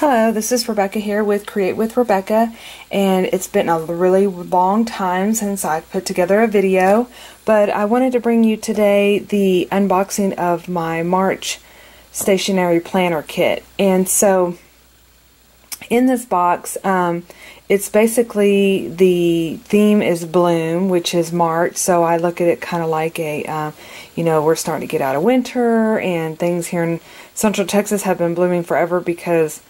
Hello, this is Rebecca here with Create with Rebecca, and it's been a really long time since I put together a video, but I wanted to bring you today the unboxing of my March stationery planner kit. And so in this box, it's basically, the theme is bloom, which is March, so I look at it kind of like a, you know, we're starting to get out of winter, and things here in Central Texas have been blooming forever because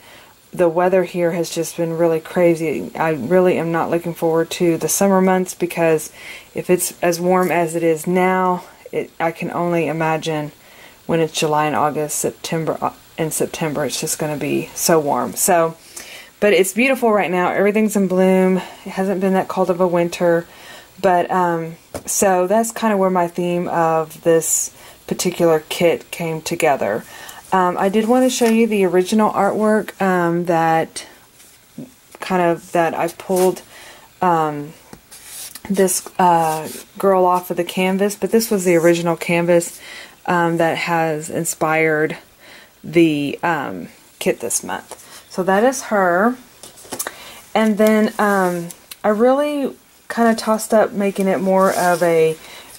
the weather here has just been really crazy. I really am not looking forward to the summer months, because if it's as warm as it is now, I can only imagine when it's July and August, September, it's just going to be so warm. So, but it's beautiful right now. Everything's in bloom. It hasn't been that cold of a winter, but so that's kind of where my theme of this particular kit came together. I did want to show you the original artwork that I pulled this girl off of the canvas, but this was the original canvas that has inspired the kit this month. So that is her, and then I really kind of tossed up making it more of a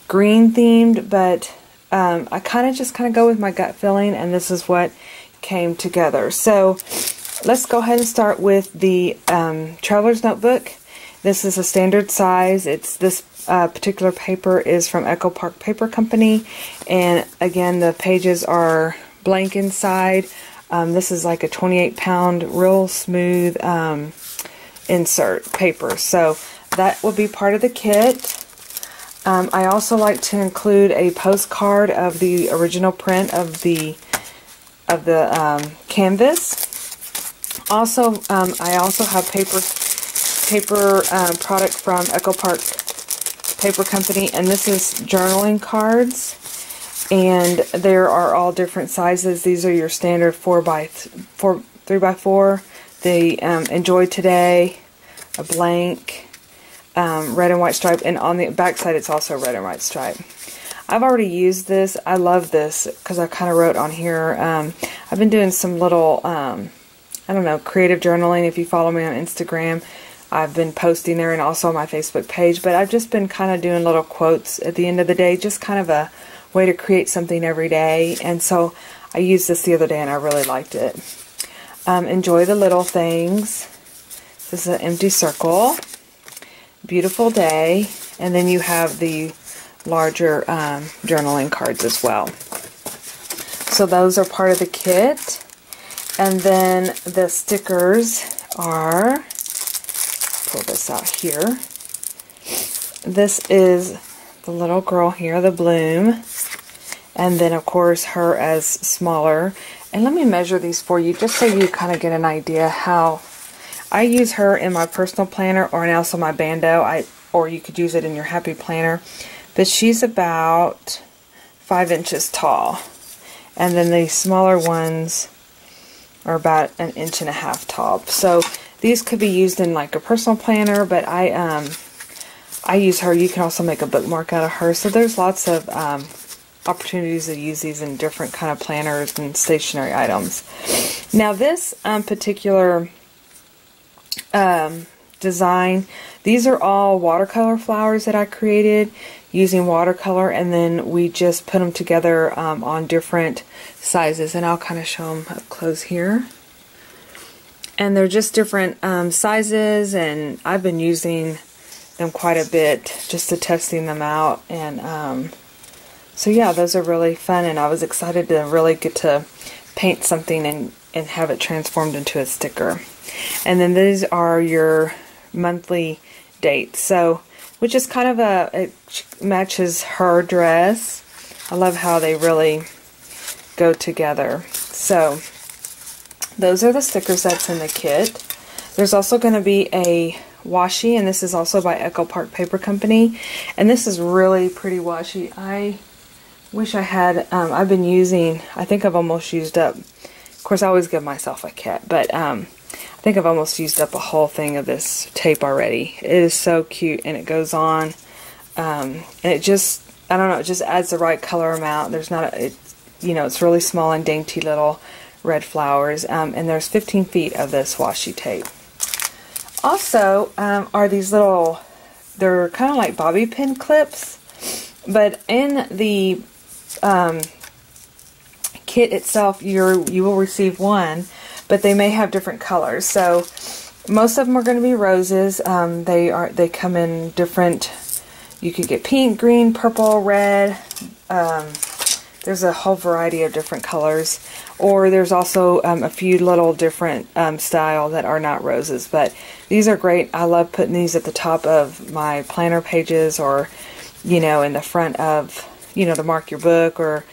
green themed, but I kind of go with my gut feeling, and this is what came together. So let's go ahead and start with the Traveler's Notebook. This is a standard size. It's this particular paper is from Echo Park Paper Company, and again the pages are blank inside. This is like a 28-pound, real smooth insert paper. So that will be part of the kit. I also like to include a postcard of the original print of the canvas. Also, I also have paper product from Echo Park Paper Company, and this is journaling cards. And there are all different sizes. These are your standard 4x4, 3x4. The Enjoy Today, a blank, red and white stripe, and on the back side it's also red and white stripe. I've already used this. I love this because I kind of wrote on here. I've been doing some little, I don't know, creative journaling. If you follow me on Instagram, I've been posting there and also on my Facebook page. But I've just been kind of doing little quotes at the end of the day, just kind of a way to create something every day, and so I used this the other day and I really liked it. Enjoy the Little Things. This is an empty circle. Beautiful Day, and then you have the larger journaling cards as well. So those are part of the kit, and then the stickers are, pull this out here, this is the little girl here, the bloom, and then of course her as smaller. And let me measure these for you just so you kind of get an idea how I use her in my personal planner, or and also my Bando, or you could use it in your Happy Planner, but she's about 5 inches tall, and then the smaller ones are about 1.5 inches tall. So these could be used in like a personal planner, but I use her. You can also make a bookmark out of her. So there's lots of opportunities to use these in different kind of planners and stationery items. Now this particular design, these are all watercolor flowers that I created using watercolor, and then we just put them together on different sizes, and I'll kind of show them up close here. And they're just different sizes, and I've been using them quite a bit just to testing them out, and so yeah, those are really fun, and I was excited to really get to paint something and have it transformed into a sticker. And then these are your monthly dates, so which is kind of it matches her dress. I love how they really go together. So those are the stickers that's in the kit. There's also going to be a washi, and this is also by Echo Park Paper Company, and this is really pretty washi. I wish I had, I've been using, I think I've almost used up, of course I always give myself a cat, but I think I've almost used up a whole thing of this tape already. It is so cute, and it goes on, and it just, I don't know, it just adds the right color amount. There's not, you know, it's really small and dainty little red flowers, and there's 15 feet of this washi tape. Also are these little, they're kind of like bobby pin clips, but in the kit itself you will receive one, but they may have different colors. So most of them are going to be roses. They come in different, you could get pink, green, purple, red. There's a whole variety of different colors, or there's also a few little different style that are not roses, but these are great. I love putting these at the top of my planner pages, or in the front of, to mark your book, or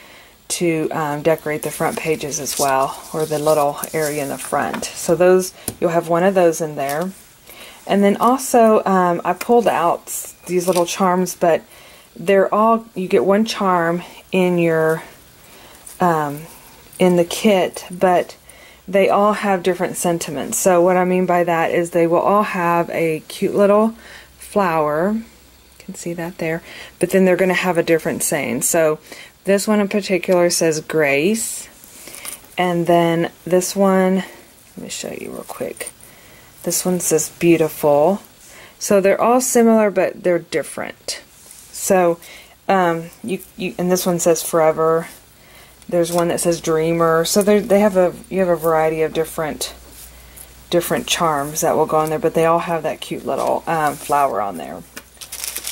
to decorate the front pages as well, or the little area in the front. So those, you'll have one of those in there. And then also I pulled out these little charms, but they're all, you get one charm in your in the kit, but they all have different sentiments. So what I mean by that is they will all have a cute little flower. You can see that there, but then they're going to have a different saying. So this one in particular says grace, and then this one, let me show you real quick, this one says beautiful. So they're all similar, but they're different. So and this one says forever. There's one that says dreamer. So they have a, you have a variety of different charms that will go on there, but they all have that cute little flower on there.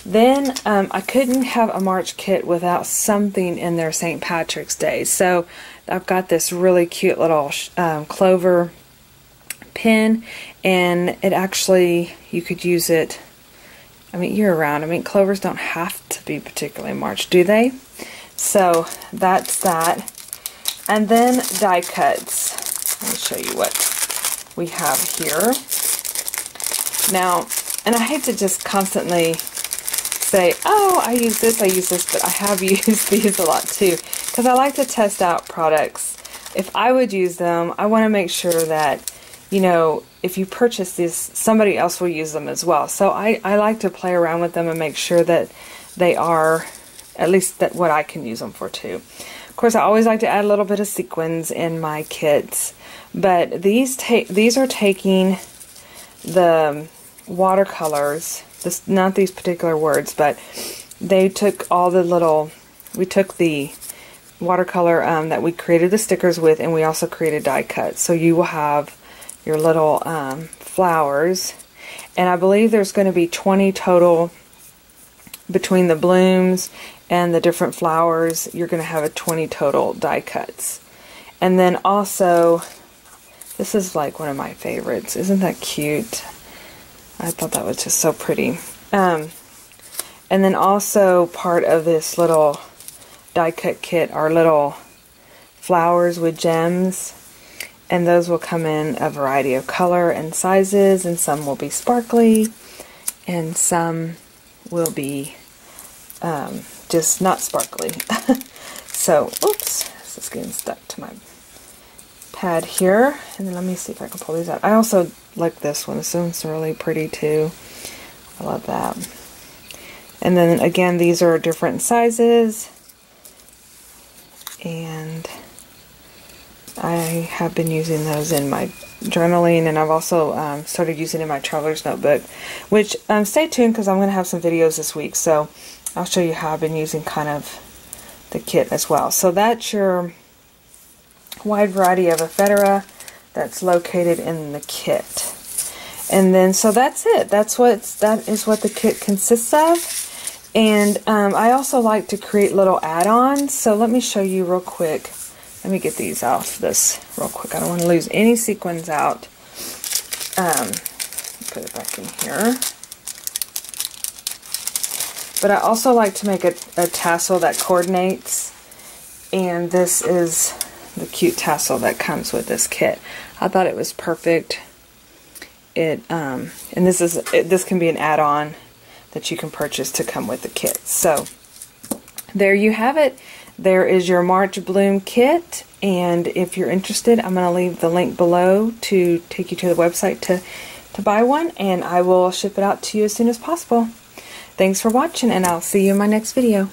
Then I couldn't have a March kit without something in their St. Patrick's Day. So I've got this really cute little clover pin, and it actually, you could use it, year-round. Clovers don't have to be particularly March, do they? So that's that. And then die cuts. Let me show you what we have here. Now, and I hate to just constantly say, oh, I use this, but I have used these a lot too, because I like to test out products. If I would use them, I want to make sure that, if you purchase these, somebody else will use them as well. So I like to play around with them and make sure that they are, at least that what I can use them for too. Of course, I always like to add a little bit of sequins in my kits, but these are taking the watercolors, not these particular words, but they took all the little, we took the watercolor that we created the stickers with, and we also created die cuts. So you will have your little flowers, and I believe there's going to be 20 total between the blooms and the different flowers. You're going to have a 20 total die cuts. And then also, this is like one of my favorites. Isn't that cute? I thought that was just so pretty. And then also part of this little die cut kit are little flowers with gems. And those will come in a variety of color and sizes, and some will be sparkly, and some will be just not sparkly. So, oops, this is getting stuck to my pad here. And then let me see if I can pull these out. I also like this one. This one's really pretty too. I love that. And then again, these are different sizes, and I have been using those in my journaling, and I've also started using it in my traveler's notebook, which stay tuned, because I'm going to have some videos this week, so I'll show you how I've been using kind of the kit as well. So that's your wide variety of ephedra that's located in the kit. And then, so that's it. That is what the kit consists of. And I also like to create little add-ons, so let me show you real quick. Let me get these off this real quick. I don't want to lose any sequins out. Put it back in here. But I also like to make a tassel that coordinates. And this is the cute tassel that comes with this kit. I thought it was perfect. And this can be an add-on that you can purchase to come with the kit. So there you have it. There is your March Bloom kit, and if you're interested, I'm going to leave the link below to take you to the website to buy one, and I will ship it out to you as soon as possible. Thanks for watching, and I'll see you in my next video.